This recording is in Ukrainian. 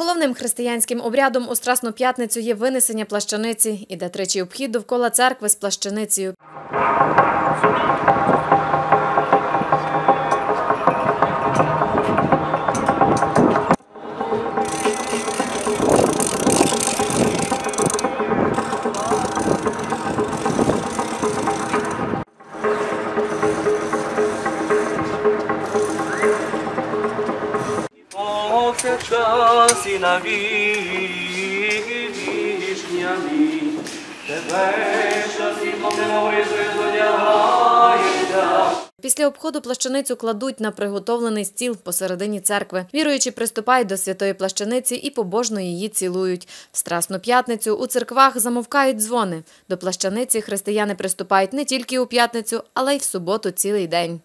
Головним християнським обрядом у Страсну п'ятницю є винесення плащаниці. Іде тричі обхід довкола церкви з плащаницею. Час і навічня мій, тебе час і помилуй, зодягаєшся. Після обходу плащаницю кладуть на приготовлений стіл посередині церкви. Віруючі приступають до святої плащаниці і побожно її цілують. В Страсну п'ятницю у церквах замовкають дзвони. До плащаниці християни приступають не тільки у п'ятницю, але й в суботу цілий день.